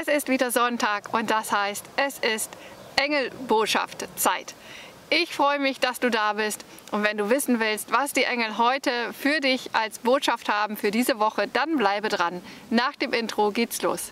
Es ist wieder Sonntag und das heißt, es ist Engelbotschaft-Zeit. Ich freue mich, dass du da bist, und wenn du wissen willst, was die Engel heute für dich als Botschaft haben für diese Woche, dann bleibe dran. Nach dem Intro geht's los.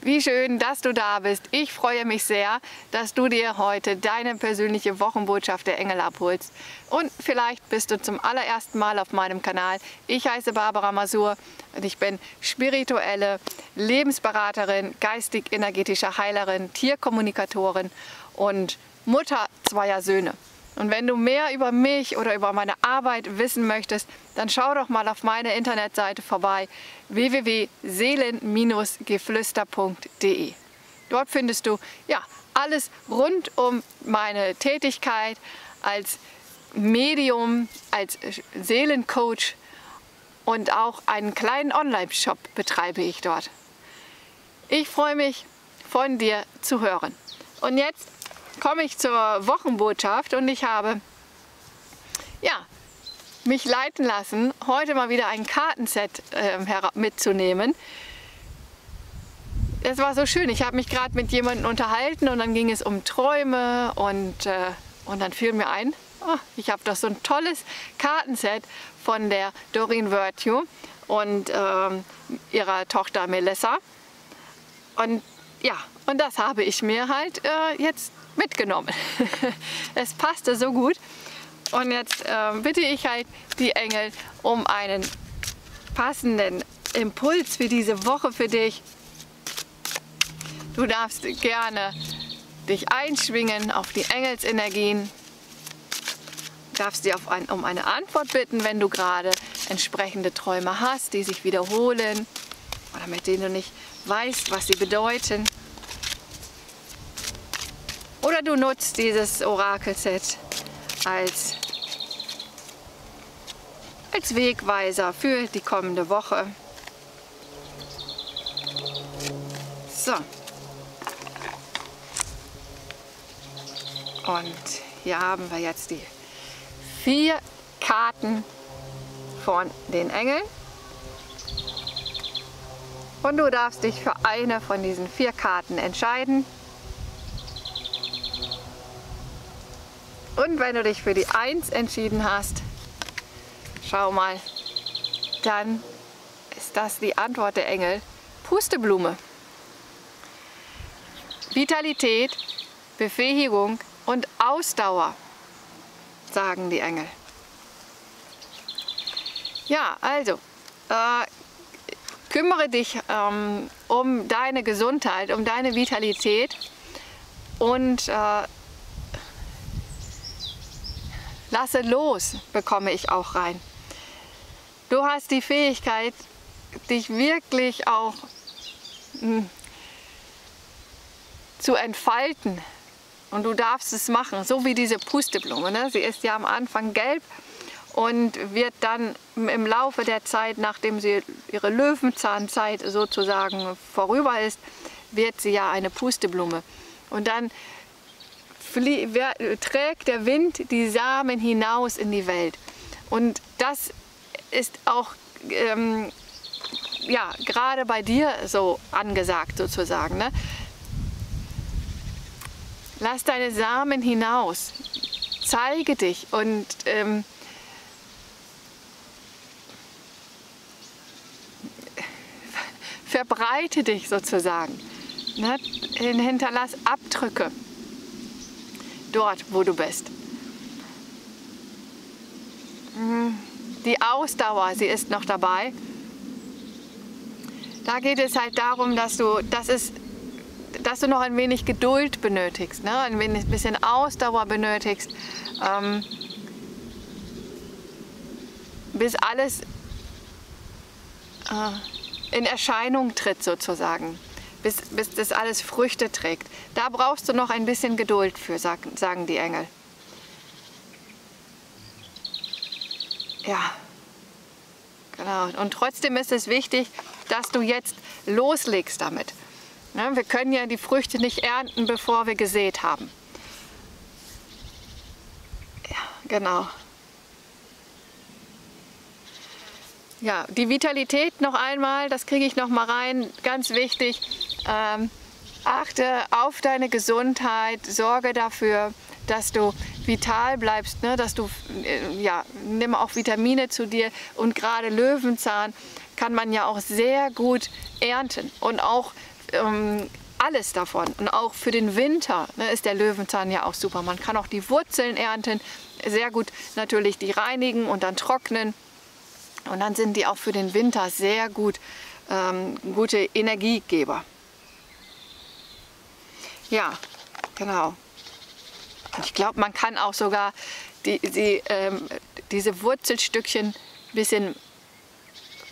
Wie schön, dass du da bist. Ich freue mich sehr, dass du dir heute deine persönliche Wochenbotschaft der Engel abholst. Und vielleicht bist du zum allerersten Mal auf meinem Kanal. Ich heiße Barbara Mazur und ich bin spirituelle Lebensberaterin, geistig-energetische Heilerin, Tierkommunikatorin und Mutter zweier Söhne. Und wenn du mehr über mich oder über meine Arbeit wissen möchtest, dann schau doch mal auf meine Internetseite vorbei, www.seelen-geflüster.de. Dort findest du ja alles rund um meine Tätigkeit als Medium, als Seelencoach, und auch einen kleinen Online-Shop betreibe ich dort. Ich freue mich, von dir zu hören. Und jetzt komme ich zur Wochenbotschaft, und ich habe mich leiten lassen, heute mal wieder ein Kartenset mitzunehmen. Es war so schön, ich habe mich gerade mit jemandem unterhalten und dann ging es um Träume und dann fiel mir ein, ich habe doch so ein tolles Kartenset von der Doreen Virtue und ihrer Tochter Melissa. Und ja, und das habe ich mir halt jetzt mitgenommen. Es passte so gut. Und jetzt bitte ich halt die Engel um einen passenden Impuls für diese Woche für dich. Du darfst gerne dich einschwingen auf die Engelsenergien. Du darfst sie um eine Antwort bitten, wenn du gerade entsprechende Träume hast, die sich wiederholen oder mit denen du nicht weißt, was sie bedeuten. Oder du nutzt dieses Orakelset als Wegweiser für die kommende Woche. So. Und hier haben wir jetzt die 4 Karten von den Engeln. Und du darfst dich für eine von diesen 4 Karten entscheiden. Und wenn du dich für die 1 entschieden hast, schau mal, dann ist das die Antwort der Engel. Pusteblume. Vitalität, Befähigung und Ausdauer, sagen die Engel. Ja, also, kümmere dich um deine Gesundheit, um deine Vitalität und lasse los, bekomme ich auch rein. Du hast die Fähigkeit, dich wirklich auch zu entfalten. Und du darfst es machen, so wie diese Pusteblume, ne? Sie ist ja am Anfang gelb und wird dann im Laufe der Zeit, nachdem sie ihre Löwenzahnzeit sozusagen vorüber ist, wird sie ja eine Pusteblume. Und dann trägt der Wind die Samen hinaus in die Welt. Und das ist auch gerade bei dir so angesagt sozusagen, ne? Lass deine Samen hinaus, zeige dich und verbreite dich sozusagen, ne? Hinterlass Abdrücke dort, wo du bist. Die Ausdauer, sie ist noch dabei. Da geht es halt darum, dass du noch ein wenig Geduld benötigst, ne? Ein bisschen Ausdauer benötigst, bis alles in Erscheinung tritt sozusagen. Bis das alles Früchte trägt. Da brauchst du noch ein bisschen Geduld für, sagen die Engel. Ja, genau. Und trotzdem ist es wichtig, dass du jetzt loslegst damit. Ne? Wir können ja die Früchte nicht ernten, bevor wir gesät haben. Ja, genau. Ja, die Vitalität noch einmal, das kriege ich noch mal rein, ganz wichtig. Achte auf deine Gesundheit, sorge dafür, dass du vital bleibst, ne? Dass du, ja, nimm auch Vitamine zu dir, und gerade Löwenzahn kann man ja auch sehr gut ernten und auch alles davon, und auch für den Winter, ne, ist der Löwenzahn ja auch super. Man kann auch die Wurzeln ernten, sehr gut natürlich die reinigen und dann trocknen, und dann sind die auch für den Winter sehr gut, gute Energiegeber. Ja, genau. Ich glaube, man kann auch sogar diese Wurzelstückchen ein bisschen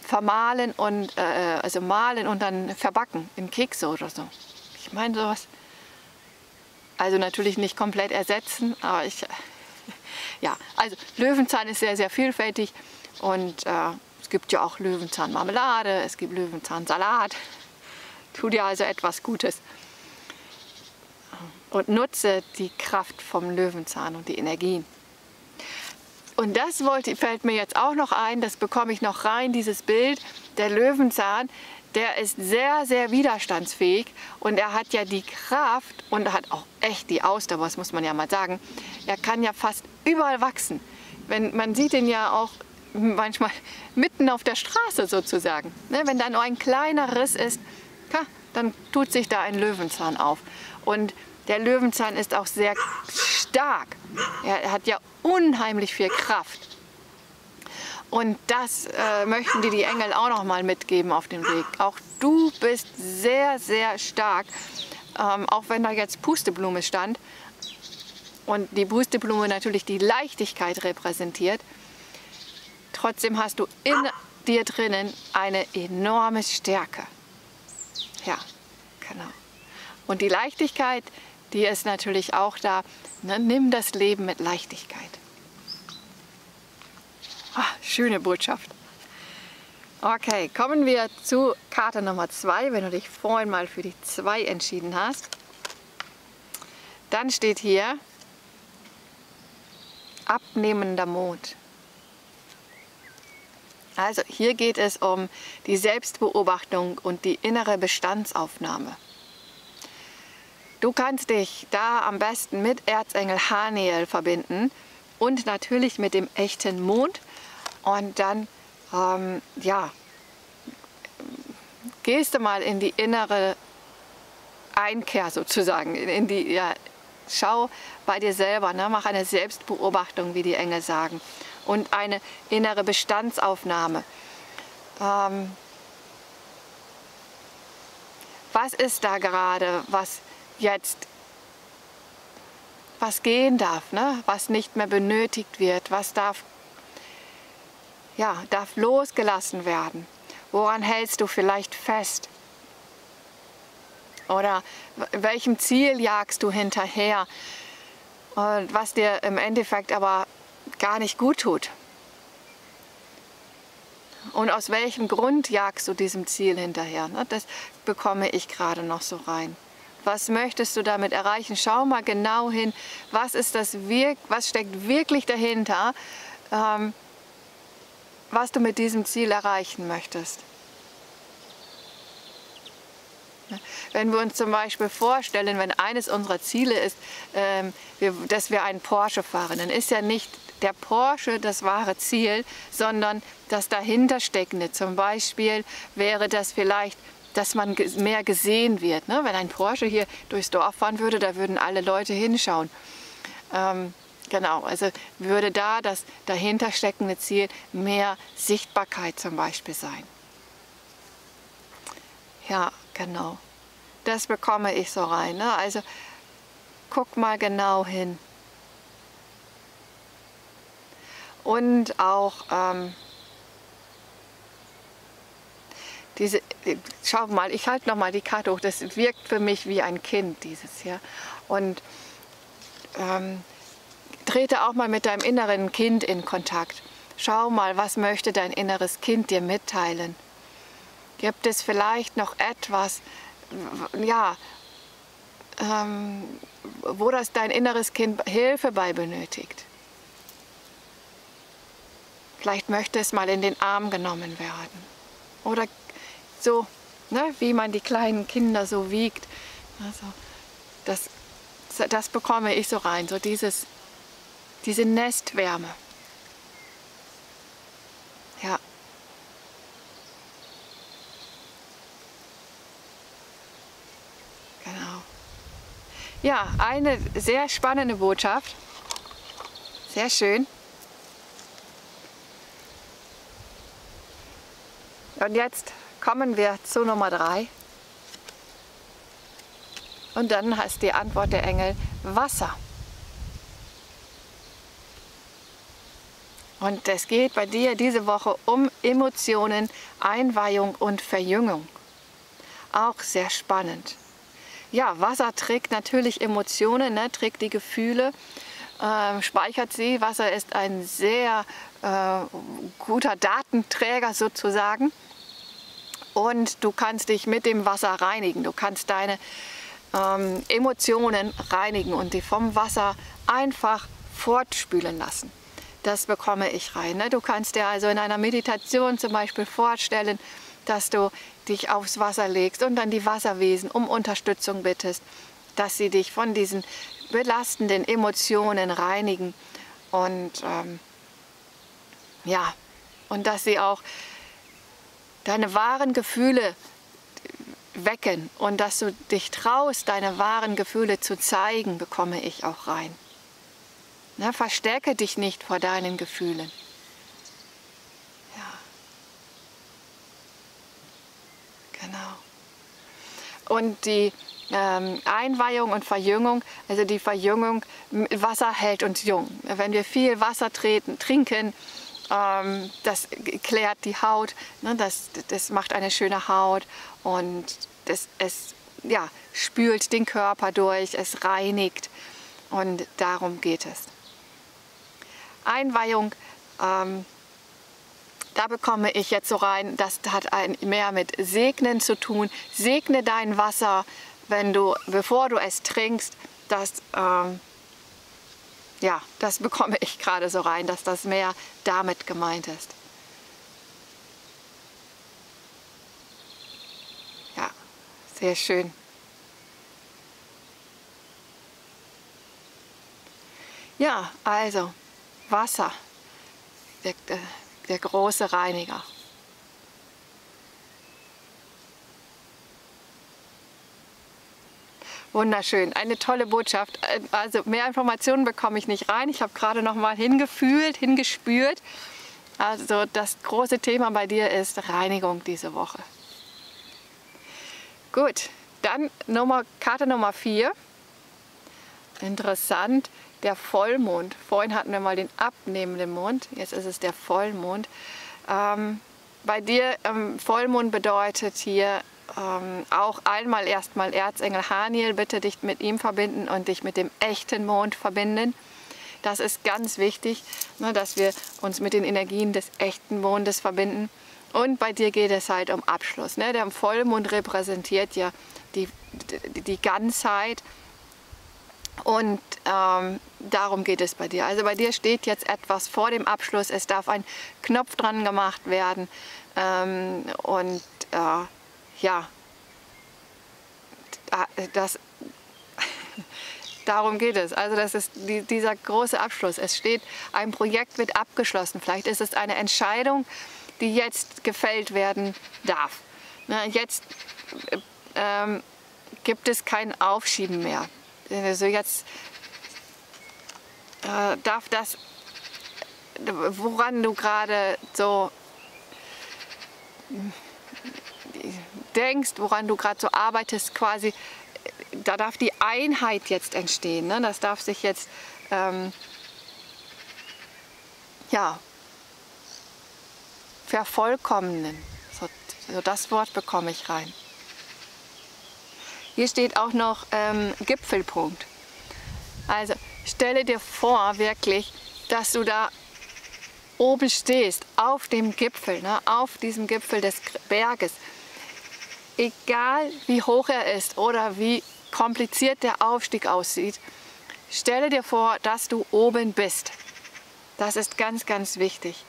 vermahlen und also mahlen und dann verbacken in Kekse oder so. Ich meine sowas. Also natürlich nicht komplett ersetzen, aber ich ja, also Löwenzahn ist sehr, sehr vielfältig, und es gibt ja auch Löwenzahnmarmelade, es gibt Löwenzahnsalat. Tut dir also etwas Gutes. Und nutze die Kraft vom Löwenzahn und die Energien. Und das fällt mir jetzt auch noch ein, das bekomme ich noch rein, dieses Bild. Der Löwenzahn, der ist sehr, sehr widerstandsfähig, und er hat ja die Kraft und hat auch echt die Ausdauer, das muss man ja mal sagen. Er kann ja fast überall wachsen. Man sieht ihn ja auch manchmal mitten auf der Straße sozusagen. Ne? Wenn da nur ein kleiner Riss ist, dann tut sich da ein Löwenzahn auf. Und der Löwenzahn ist auch sehr stark. Er hat ja unheimlich viel Kraft. Und das möchten die Engel auch noch mal mitgeben auf dem Weg. Auch du bist sehr, sehr stark, auch wenn da jetzt Pusteblume stand. Und die Pusteblume natürlich die Leichtigkeit repräsentiert. Trotzdem hast du in dir drinnen eine enorme Stärke. Ja, genau. Und die Leichtigkeit, die ist natürlich auch da. Ne? Nimm das Leben mit Leichtigkeit. Ach, schöne Botschaft. Okay, kommen wir zu Karte Nummer 2. Wenn du dich vorhin mal für die 2 entschieden hast, dann steht hier abnehmender Mond. Also hier geht es um die Selbstbeobachtung und die innere Bestandsaufnahme. Du kannst dich da am besten mit Erzengel Haniel verbinden und natürlich mit dem echten Mond. Und dann ja, gehst du mal in die innere Einkehr sozusagen. In die, ja, schau bei dir selber, ne? Mach eine Selbstbeobachtung, wie die Engel sagen. Und eine innere Bestandsaufnahme. Was ist da gerade, was jetzt was gehen darf, ne? Was nicht mehr benötigt wird, was darf losgelassen werden. Woran hältst du vielleicht fest? Oder welchem Ziel jagst du hinterher? Und was dir im Endeffekt aber gar nicht gut tut. Und aus welchem Grund jagst du diesem Ziel hinterher? Ne? Das bekomme ich gerade noch so rein. Was möchtest du damit erreichen? Schau mal genau hin, was steckt wirklich dahinter, was du mit diesem Ziel erreichen möchtest. Wenn wir uns zum Beispiel vorstellen, wenn eines unserer Ziele ist, dass wir einen Porsche fahren, dann ist ja nicht der Porsche das wahre Ziel, sondern das dahintersteckende. Zum Beispiel wäre das vielleicht, dass man mehr gesehen wird. Ne? Wenn ein Porsche hier durchs Dorf fahren würde, da würden alle Leute hinschauen. Genau, also würde da das dahinter steckende Ziel mehr Sichtbarkeit zum Beispiel sein. Ja, genau. Das bekomme ich so rein. Ne? Also guck mal genau hin. Und auch schau mal, ich halte nochmal die Karte hoch, das wirkt für mich wie ein Kind, dieses hier. Und trete auch mal mit deinem inneren Kind in Kontakt. Schau mal, was möchte dein inneres Kind dir mitteilen? Gibt es vielleicht noch etwas, ja, wo das dein inneres Kind Hilfe bei benötigt? Vielleicht möchte es mal in den Arm genommen werden. Oder so, ne, wie man die kleinen Kinder so wiegt. Also, das bekomme ich so rein, so diese Nestwärme. Ja. Genau. Ja, eine sehr spannende Botschaft. Sehr schön. Und jetzt kommen wir zu Nummer 3. Und dann heißt die Antwort der Engel Wasser. Und es geht bei dir diese Woche um Emotionen, Einweihung und Verjüngung. Auch sehr spannend. Ja, Wasser trägt natürlich Emotionen, ne, trägt die Gefühle, speichert sie. Wasser ist ein sehr guter Datenträger sozusagen. Und du kannst dich mit dem Wasser reinigen. Du kannst deine Emotionen reinigen und die vom Wasser einfach fortspülen lassen. Das bekomme ich rein. Ne? Du kannst dir also in einer Meditation zum Beispiel vorstellen, dass du dich aufs Wasser legst und dann die Wasserwesen um Unterstützung bittest, dass sie dich von diesen belastenden Emotionen reinigen und ja, und dass sie auch deine wahren Gefühle wecken und dass du dich traust, deine wahren Gefühle zu zeigen, bekomme ich auch rein. Na, verstärke dich nicht vor deinen Gefühlen. Ja. Genau. Und die Einweihung und Verjüngung, also die Verjüngung, Wasser hält uns jung. Wenn wir viel Wasser trinken, das klärt die Haut, ne? Das macht eine schöne Haut und es spült den Körper durch, es reinigt und darum geht es. Einweihung, da bekomme ich jetzt so rein, das hat mehr mit Segnen zu tun. Segne dein Wasser, bevor du es trinkst, das bekomme ich gerade so rein, dass das mehr damit gemeint ist. Ja, sehr schön. Ja, also Wasser, der große Reiniger. Wunderschön, eine tolle Botschaft. Also mehr Informationen bekomme ich nicht rein. Ich habe gerade noch mal hingefühlt, hingespürt. Also das große Thema bei dir ist Reinigung diese Woche. Gut, dann Karte Nummer 4. Interessant, der Vollmond. Vorhin hatten wir mal den abnehmenden Mond, jetzt ist es der Vollmond. Bei dir, Vollmond bedeutet hier, auch einmal erstmal Erzengel Haniel, bitte dich mit ihm verbinden und dich mit dem echten Mond verbinden. Das ist ganz wichtig, ne, dass wir uns mit den Energien des echten Mondes verbinden. Und bei dir geht es halt um Abschluss. Ne? Der Vollmond repräsentiert ja die Ganzheit und darum geht es bei dir. Also bei dir steht jetzt etwas vor dem Abschluss, es darf ein Knopf dran gemacht werden ja, darum geht es. Also das ist dieser große Abschluss. Es steht, ein Projekt wird abgeschlossen. Vielleicht ist es eine Entscheidung, die jetzt gefällt werden darf. Na, jetzt gibt es kein Aufschieben mehr. Also jetzt darf das, woran du gerade so denkst, woran du gerade so arbeitest, quasi, da darf die Einheit jetzt entstehen. Ne? Das darf sich jetzt, vervollkommnen. So das Wort bekomme ich rein. Hier steht auch noch Gipfelpunkt. Also stelle dir vor, wirklich, dass du da oben stehst, auf dem Gipfel, ne? Auf diesem Gipfel des Berges. Egal wie hoch er ist oder wie kompliziert der Aufstieg aussieht, stelle dir vor, dass du oben bist. Das ist ganz, ganz wichtig.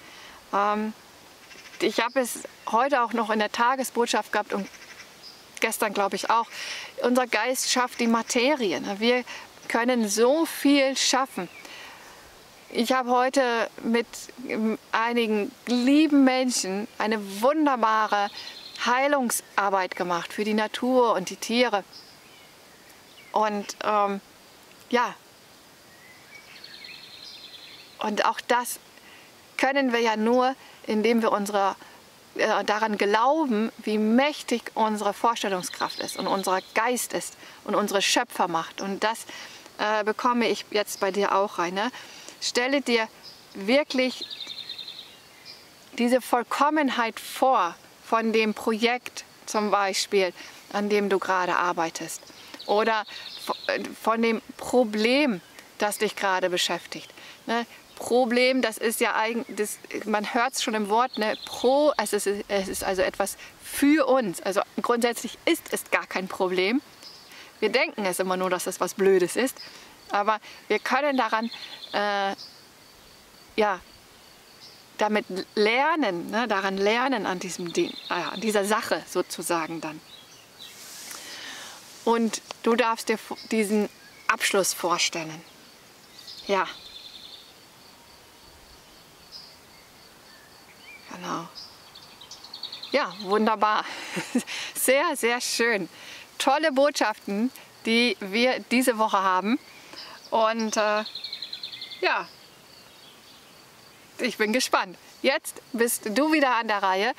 Ich habe es heute auch noch in der Tagesbotschaft gehabt und gestern, glaube ich, auch. Unser Geist schafft die Materie. Wir können so viel schaffen. Ich habe heute mit einigen lieben Menschen eine wunderbare Heilungsarbeit gemacht für die Natur und die Tiere. Und ja, und auch das können wir ja nur, indem wir daran glauben, wie mächtig unsere Vorstellungskraft ist und unser Geist ist und unsere Schöpfermacht. Und das bekomme ich jetzt bei dir auch rein. Ne? Stelle dir wirklich diese Vollkommenheit vor von dem Projekt zum Beispiel, an dem du gerade arbeitest. Oder von dem Problem, das dich gerade beschäftigt. Ne? Problem, das ist ja eigentlich, man hört es schon im Wort, ne? Pro, es ist also etwas für uns. Also grundsätzlich ist es gar kein Problem. Wir denken es immer nur, dass es was Blödes ist. Aber wir können daran, ja, damit lernen, ne? Daran lernen an diesem Ding, an dieser Sache sozusagen dann. Und du darfst dir diesen Abschluss vorstellen. Ja. Genau. Ja, wunderbar. Sehr, sehr schön. Tolle Botschaften, die wir diese Woche haben. Und ja, ich bin gespannt. Jetzt bist du wieder an der Reihe.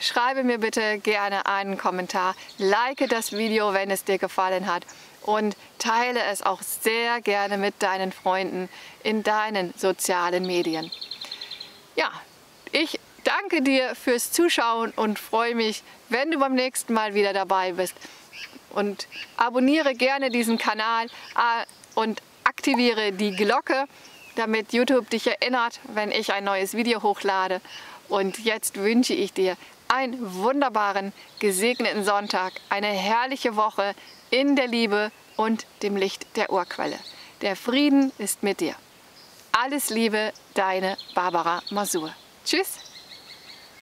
Schreibe mir bitte gerne einen Kommentar. Like das Video, wenn es dir gefallen hat. Und teile es auch sehr gerne mit deinen Freunden in deinen sozialen Medien. Ja, ich danke dir fürs Zuschauen und freue mich, wenn du beim nächsten Mal wieder dabei bist. Und abonniere gerne diesen Kanal und aktiviere die Glocke, damit YouTube dich erinnert, wenn ich ein neues Video hochlade. Und jetzt wünsche ich dir einen wunderbaren, gesegneten Sonntag, eine herrliche Woche in der Liebe und dem Licht der Urquelle. Der Frieden ist mit dir. Alles Liebe, deine Barbara Mazur. Tschüss!